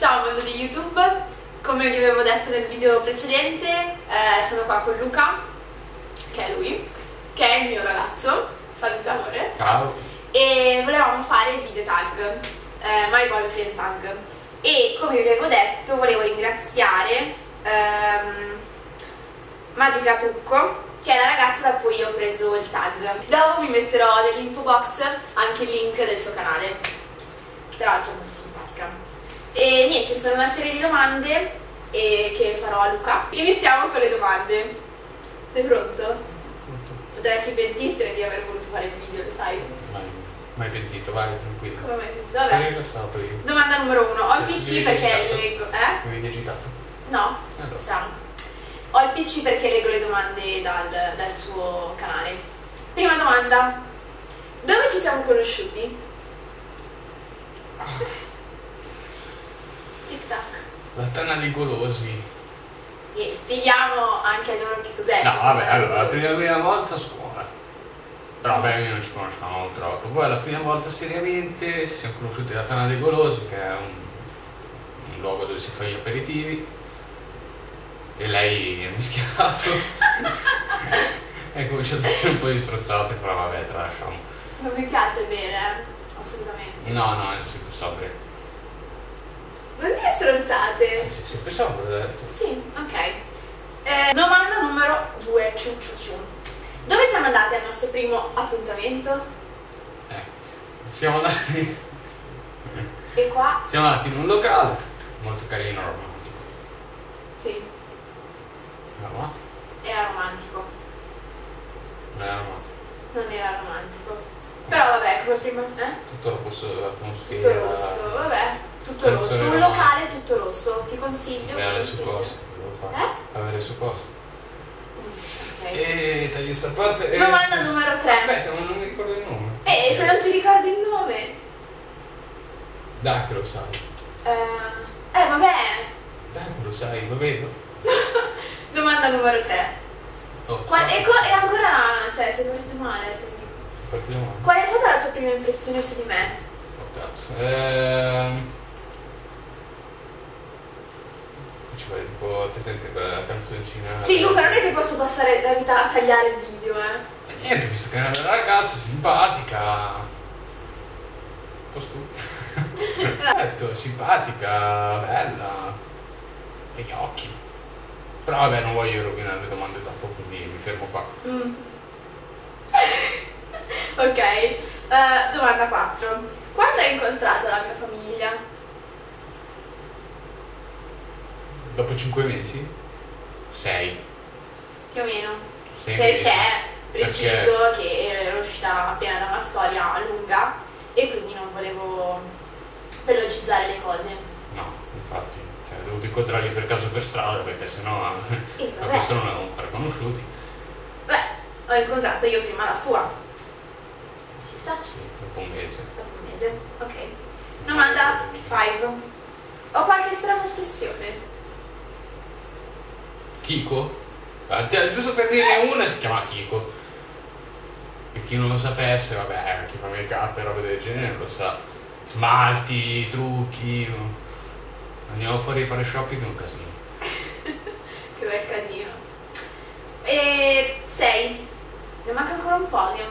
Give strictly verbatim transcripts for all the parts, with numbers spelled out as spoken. Ciao mondo di YouTube, come vi avevo detto nel video precedente, eh, sono qua con Luca, che è lui, che è il mio ragazzo, saluta amore. Ciao. E volevamo fare il video tag, eh, My Boyfriend Tag, e come vi avevo detto volevo ringraziare ehm, Magicatucco, che è la ragazza da cui ho preso il tag. Dopo vi metterò nell'info box anche il link del suo canale, che tra l'altro è molto simpatica. E niente, sono una serie di domande eh, che farò a Luca. Iniziamo con le domande. Sei pronto? Pronto. Potresti pentirti di aver voluto fare il video, lo sai? Mai, mai pentito, vai, tranquillo. Come mai pentito? Vabbè. Rilassato io. Domanda numero uno. Ho il P C perché leggo... Eh? Mi vedi agitato? No, allora. Strano. Ho il P C perché leggo le domande dal, dal suo canale. Prima domanda: dove ci siamo conosciuti? Tic tac. La tana dei golosi. E spieghiamo anche a loro che cos'è. No, vabbè, allora la prima, prima volta a scuola. Però vabbè, noi non ci conosciamo troppo. Poi la prima volta seriamente ci siamo conosciuti alla tana dei golosi, che è un, un luogo dove si fanno gli aperitivi. E lei mi ha mischiato e cominciato a fare un po' di strozzate, però vabbè, tralasciamo. Non mi piace bere, assolutamente. No, no, è sempre sobrio. Non dire strozzate. È sempre sobrio, l'ho detto. Sì, ok. Eh, domanda numero due. Ciu, ciu, ciu. Dove siamo andati al nostro primo appuntamento? Eh, siamo andati... e qua? Siamo andati in un locale molto carino, romantico. Sì. No. Era romantico. Non era romantico. Non era romantico. Però vabbè, come prima. Eh? Tutto rosso, tutto rosso, vabbè. Tutto non rosso. Un locale tutto rosso. Ti consiglio. Avere le sue cose. Eh? Avere le sue cose. Ok. E tagli questa parte. Domanda e... numero tre. Aspetta, ma non mi ricordo il nome. Eh, se non ti ricordi il nome. Dai che lo sai. Eh, eh vabbè. Dai che lo sai, va bene. Domanda numero tre. Oh, Qual è, è ancora... cioè, sei partito male, ti dico. Male. Qual è stata la tua prima impressione su di me? Oh, cazzo. Ehm... Ci vuole tipo presente quella canzoncina... Sì, Luca, non è che posso passare la vita a tagliare il video, eh. E niente, visto che è una ragazza simpatica... Un po' stupida. Detto, simpatica, bella... E gli occhi. Però vabbè, non voglio rovinare le domande troppo, quindi mi fermo qua. Mm. Ok, uh, domanda quattro. Quando hai incontrato la mia famiglia? Dopo cinque mesi? sei. Più o meno. sei Perché mesi. preciso Perché... che ero uscita appena da una storia lunga e quindi non volevo velocizzare le cose. No, infatti. Ho dovuto incontrarli per caso per strada, perché sennò a questo non l'avevamo ancora conosciuti. Beh, ho incontrato io prima la sua. Ci sta? Sì, dopo un mese. Dopo un mese, ok. Domanda cinque. Ho qualche strana ossessione. Kiko? Giusto per dirne una, si chiama Kiko. Per chi non lo sapesse, vabbè, chi fa make up e roba del genere lo sa. Smalti, trucchi... Andiamo fuori a fare shopping, è un casino. Che bel casino. E sei. Ne manca ancora un po', andiamo.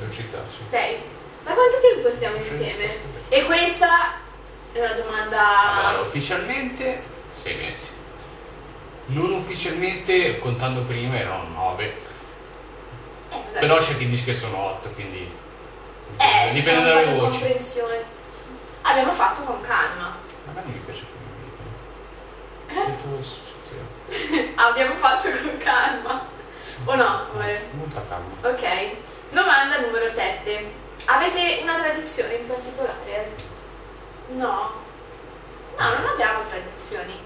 Velocizzarci. Sei. Ma quanto tempo stiamo insieme? E questa è una domanda. Allora, ufficialmente sei mesi. Non ufficialmente, contando prima erano nove. Eh, però c'è chi dice che sono otto, quindi. Eh, dipende dalle voci. Abbiamo fatto con calma. A me mi piace fare un video. Sento abbiamo fatto con calma. O no? Molta calma. Ok. Domanda numero sette. Avete una tradizione in particolare? No. No, non abbiamo tradizioni.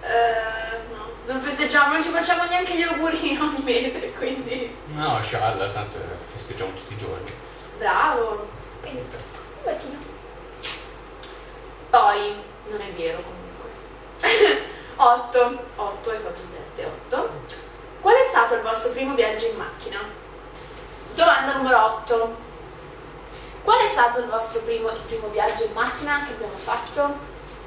Uh, no. Non festeggiamo, non ci facciamo neanche gli auguri ogni mese, quindi. No, scialla, tanto festeggiamo tutti i giorni. Bravo. Quindi, un bacino. Poi, non è vero comunque. otto, otto, e faccio sette, otto. Qual è stato il vostro primo viaggio in macchina? Domanda numero otto. Qual è stato il vostro primo, il primo viaggio in macchina che abbiamo fatto?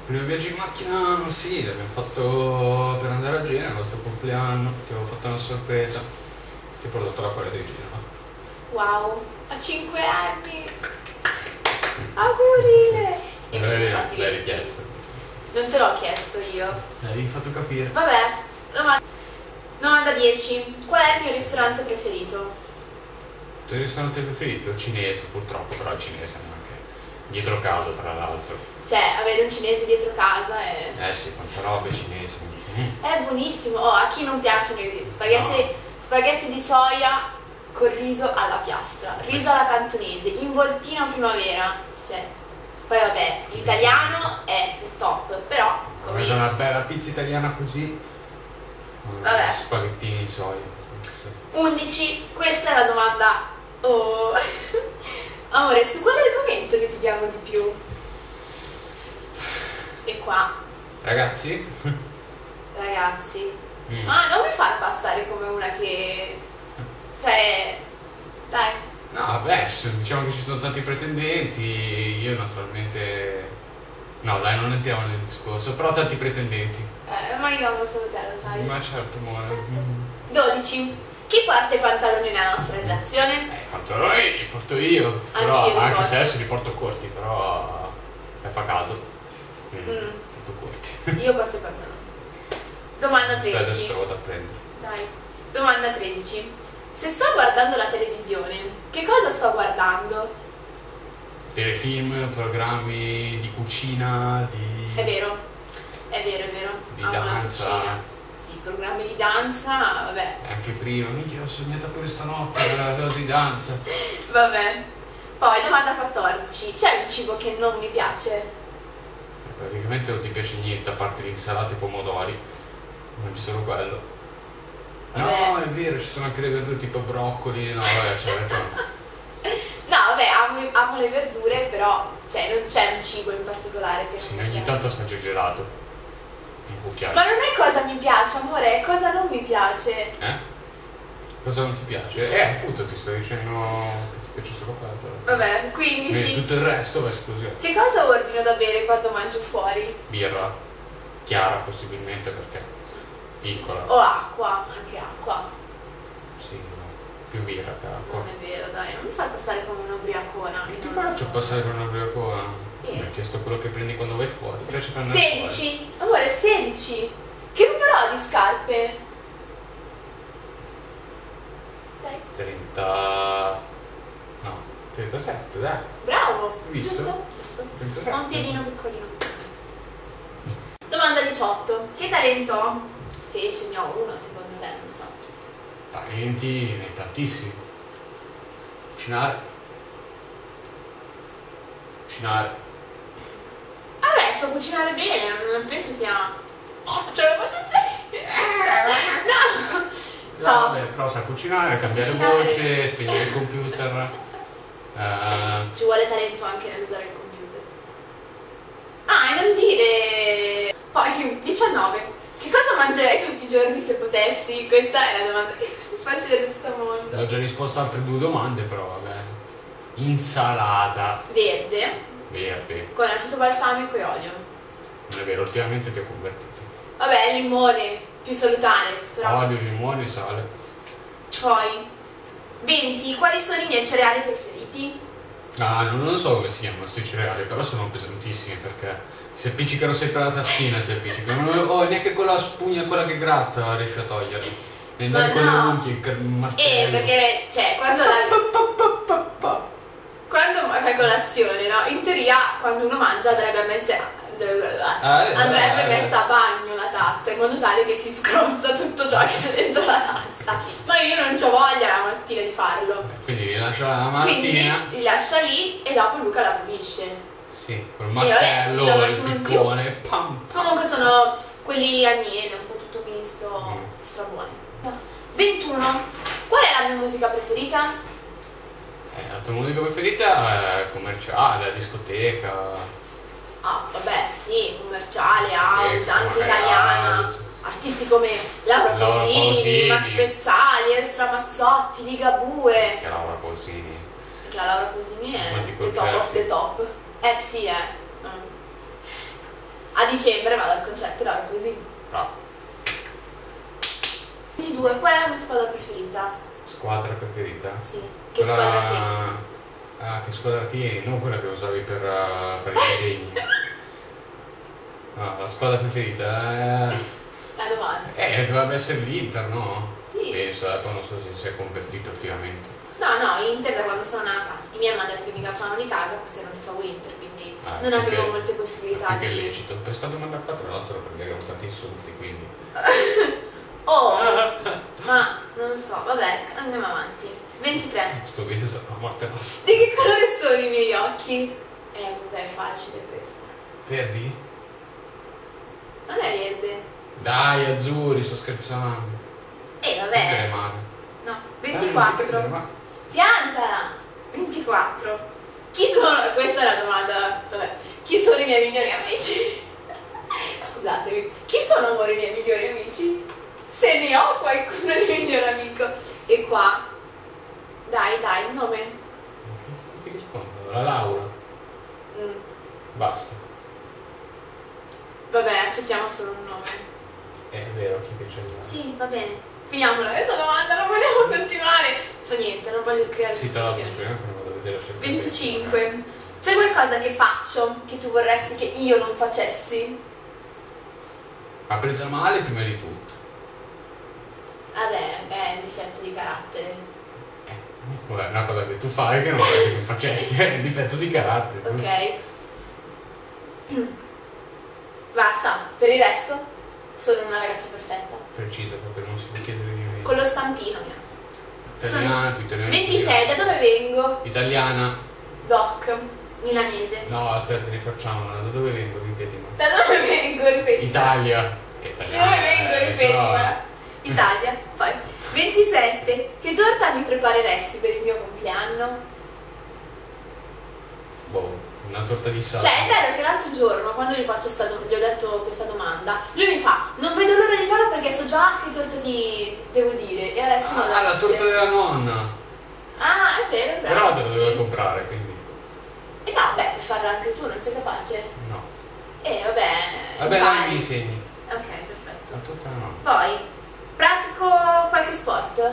Il primo viaggio in macchina, sì, l'abbiamo fatto per andare a Genova, l'altro compleanno, ti avevo fatto una sorpresa, ti ho portato l'acquario di Genova. Wow, a cinque anni! Auguri! E infatti l'hai richiesto. Non te l'ho chiesto io. L'avevi fatto capire. Vabbè, domanda dieci. Qual è il mio ristorante preferito? Il tuo ristorante preferito? Cinese, purtroppo, però cinese anche. Dietro casa, tra l'altro. Cioè, avere un cinese dietro casa è... Eh sì, quanta roba cinese. Mm. È buonissimo. Oh, a chi non piacciono i spaghetti, no. Spaghetti di soia col riso alla piastra, riso alla cantonese, involtino primavera. Cioè, poi vabbè, l'italiano è il top, però... Come io... una bella pizza italiana così. Vabbè. Spaghettini di soia. Sì. undici. Questa è la domanda... Oh. Amore, su quale argomento litighiamo di più? E qua ragazzi ragazzi mm. ma non mi far passare come una che cioè dai no beh diciamo che ci sono tanti pretendenti, io naturalmente no dai non entriamo nel discorso, però tanti pretendenti eh, ma io amo solo te, lo sai. Ma certo amore. Dodici. Chi porta i pantaloni nella nostra relazione? Eh, i pantaloni li porto io, però, io anche porto. Se adesso li porto corti, però eh, fa caldo. Mm. Corti. Io porto i pantaloni. Domanda tredici. Adesso lo vado a prendere. Dai. Domanda tredici. Se sto guardando la televisione, che cosa sto guardando? Telefilm, programmi di cucina, di... È vero, è vero, è vero. Di ah, danza. Cucina. Sì, programmi di danza, vabbè. Anche prima, minchia, l'ho sognata pure stanotte, la cosa di danza. Vabbè. Poi domanda quattordici. C'è un cibo che non mi piace? Praticamente non ti piace niente, a parte le insalate e i pomodori, non ci sono quello. Vabbè. No, è vero, ci sono anche le verdure tipo broccoli, no, vabbè, c'hai ragione. No, vabbè, amo, amo le verdure, però cioè, non c'è un cibo in particolare che sì, non mi ogni piace. Tanto assaggio il gelato, un cucchiaio. Ma non è cosa mi piace, amore, è cosa non mi piace. Eh? Cosa non ti piace? Sì. Eh, appunto ti sto dicendo... che c'è solo quello. Vabbè, quindici. E tutto il resto va esclusione. Che cosa ordino da bere quando mangio fuori? Birra, chiara possibilmente perché piccola. O acqua, anche acqua. Sì, più birra che acqua. Non è vero, dai, non mi far passare come un'ubriacona. Che ti faccio so. passare come un'ubriacona? Eh. Mi hai chiesto quello che prendi quando vai fuori. Ti piace prendere sedici. Fuori. Amore, sedici. Che numero ho di scarpe? Dai. trenta... trentasette, dai. Bravo! Hai visto? Giusto, giusto. trentasette. Ho un piedino piccolino. Domanda diciotto. Che talento ho? Se ce ne ho uno, secondo te, non so. Talenti ne hai tantissimi. Cucinare. Cucinare. Vabbè, so cucinare bene, non penso sia... Oh, ce la faccio stare! No! So. No, vabbè, però sa cucinare, so cambiare cucinare. voce, spegnere il computer... Uh, ci vuole talento anche nell'usare il computer. Ah, e non dire. Poi diciannove. Che cosa mangerei tutti i giorni se potessi? Questa è la domanda che mi faccio da questo mondo. Ho già risposto a altre due domande, però vabbè. Insalata verde, verde con aceto balsamico e olio. Non è vero, ultimamente ti ho convertito. Vabbè, limone, più salutare però. Olio, limone e sale. Poi venti. Quali sono i miei cereali preferiti? Ah, non lo so come si chiamano questi cereali, però sono pesantissimi perché si appiccicano sempre alla tazzina, si appiccicano. Oh, neanche con la spugna, quella che gratta, riesce a toglierli. E andare con le unghie, il martello. Eh, perché, cioè, quando la... Quando fai colazione, no? In teoria, quando uno mangia andrebbe messa a bagno la tazza, in modo tale che si scrosta tutto ciò che c'è dentro la tazza. Ma io non c'ho voglia la mattina di farlo. Quindi li lascia la mattina. Quindi li lascia lì e dopo Luca la pulisce. Sì, col martello, vabbè, il piccone, pam, pam. Comunque sono quelli al miele, un po' tutto misto, mm. strabuoni. ventuno. Qual è la mia musica preferita? Eh, la tua musica preferita è commerciale, discoteca. Ah, vabbè, sì, commerciale, house, anche italiana. House. Artisti come Laura Pausini, Max Pezzali, Eros Ramazzotti, Ligabue. Che Laura Pausini. Perché la Laura Pausini è the top of the top. Eh sì, eh. Mm. dicembre vado al concerto della Così. Ah. ventidue, qual è la mia squadra preferita? Squadra preferita? Sì. Che quella... squadra tieni? Ah, che squadra tieni? Non quella che usavi per uh, fare i disegni. No, la squadra preferita è... La domanda. Eh, dovrebbe essere l'Inter, no? Sì. Penso, eh, poi non so se si è convertito ultimamente. No, no, Inter da quando sono nata. I miei mi hanno detto che mi cacciavano di casa perché non ti fa Winter, quindi ah, non avevo che, molte possibilità di... Che lecito. Per sta domanda qua tra l'altro perché avevo tanti insulti, quindi... oh! Ma non lo so, vabbè, andiamo avanti. ventitré. Sto video sarà morte bassa. Di che colore sono i miei occhi? Eh, vabbè, è facile questa. Verdi? Non è verde. Dai, azzurri, sto scherzando. Eh, vabbè. No, ventiquattro. Dai, pianta! ventiquattro. Chi sono? Questa è la domanda. Vabbè. Chi sono i miei migliori amici? Scusatemi. Chi sono, amore, i miei migliori amici? Se ne ho qualcuno di miglior amico. E qua. Dai, dai, il nome. Non ti rispondo. La Laura. Mm. Basta. Vabbè, accettiamo solo un nome. È vero, chi c'è il nome? Sì, va bene. Finiamola questa domanda, non volevo continuare. Fa niente, non voglio creare discussioni. venticinque. C'è qualcosa che faccio che tu vorresti che io non facessi? Ha preso male prima di tutto. Vabbè, beh, è un difetto di carattere. Eh, è una cosa che tu fai che non vorresti che tu facessi, è un difetto di carattere. Ok. Basta, per il resto sono una ragazza perfetta. Precisa, perché non si può chiedere di me. Con lo stampino, mia. Italiana, sono... tu italiana. ventisei, da dove vengo? Italiana. Doc, milanese. No, aspetta, rifacciamola. Da dove vengo, ripetima. Da dove vengo, ripetima. Italia. Che italiana. Da dove vengo, eh, ripetima. Sarà... Italia. Poi, ventisette. Che torta mi prepareresti per il mio compleanno? Boh. Una torta di salsa. Cioè, è vero che l'altro giorno, quando gli, faccio sta gli ho detto questa domanda, lui mi fa: non vedo l'ora di farlo perché so già che torta ti devo dire. E adesso ah, non la Ah, la torta della nonna. Ah, è vero, è vero. Però te la dovevo comprare, quindi. E no, beh, puoi farla anche tu, non sei capace? No. E vabbè. Vabbè, dai, mi insegni. Ok, perfetto. La torta della nonna. Poi, pratico qualche sport?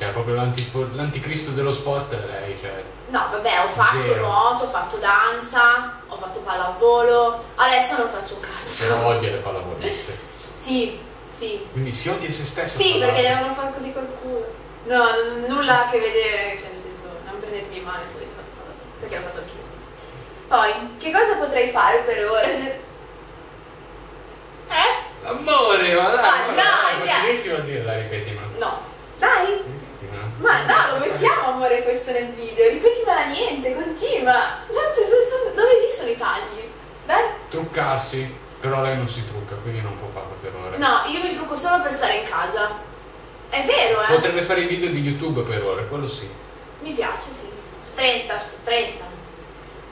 Cioè, proprio l'anticristo dello sport è lei, cioè... No, vabbè, ho fatto zero. Nuoto, ho fatto danza, ho fatto pallavolo, adesso non faccio un cazzo. Però odia le pallavoliste. Sì, sì. Quindi si odia se stessa. Sì, perché devono fare così col culo. No, nulla a che vedere, cioè, nel senso, non prendetemi male se avete fatto pallavolo, perché l'ho fatto anch'io. Poi, che cosa potrei fare per ore? Eh? Amore, ma dai, ma dai, è facilissimo a dirla, ripetima. No. Dai! Ma no, lo mettiamo amore questo nel video, ripetimela niente, continua! Non, non esistono i tagli, dai! Truccarsi, però lei non si trucca, quindi non può farlo per ore. No, io mi trucco solo per stare in casa. È vero, eh! Potrebbe fare i video di YouTube per ore, quello sì. Mi piace, sì. trenta, trenta.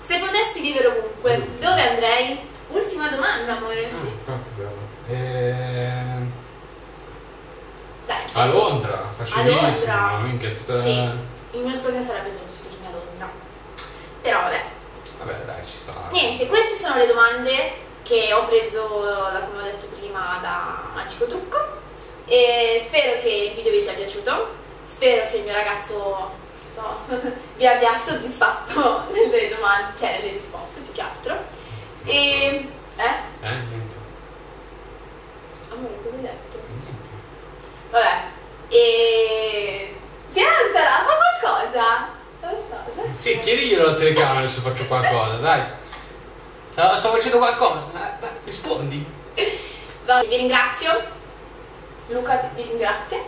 Se potessi vivere ovunque, mm. dove andrei? Ultima domanda, amore. Ah, sì. Tanto bello. Ehm... Dai, a Londra, facilissimo, a Londra. Minchia, tutta... Sì, il mio sogno sarebbe trasferirmi a Londra. Però vabbè. Vabbè dai, ci sta. Niente, queste sono le domande che ho preso, come ho detto prima, da Magicatucco. E spero che il video vi sia piaciuto. Spero che il mio ragazzo so, vi abbia soddisfatto nelle domande, cioè nelle risposte più che altro. E... Eh? Eh, niente. Amore, cosa hai detto? Vabbè, e piantala, fa qualcosa. Non lo so, sì, chiediglielo alla telecamera se faccio qualcosa, dai. Sto facendo qualcosa, dai, rispondi. Vabbè, vi ringrazio. Luca ti ringrazia?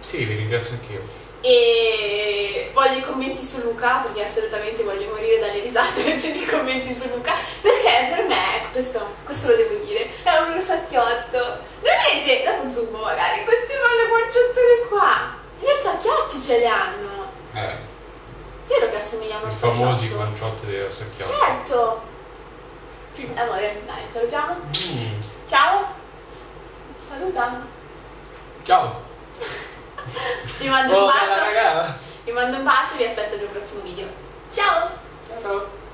Sì, vi ringrazio anch'io. E voglio i commenti su Luca, perché assolutamente voglio morire dalle risate invece di commenti su Luca. Perché per me, questo, questo lo devo dire, è un rossacchiotto. Veramente, dopo zoom magari, questi male guanciature qua, gli orsacchiotti ce li hanno. Eh. Vero che assomigliamo a sacchiotti. I famosi guanciotti dei orsacchiotti. Certo. Sì. Amore, dai, salutiamo. Mm. Ciao. Saluta. Ciao. Vi mando oh, un bacio. Vi mando un bacio e vi aspetto nel prossimo video. Ciao. Ciao.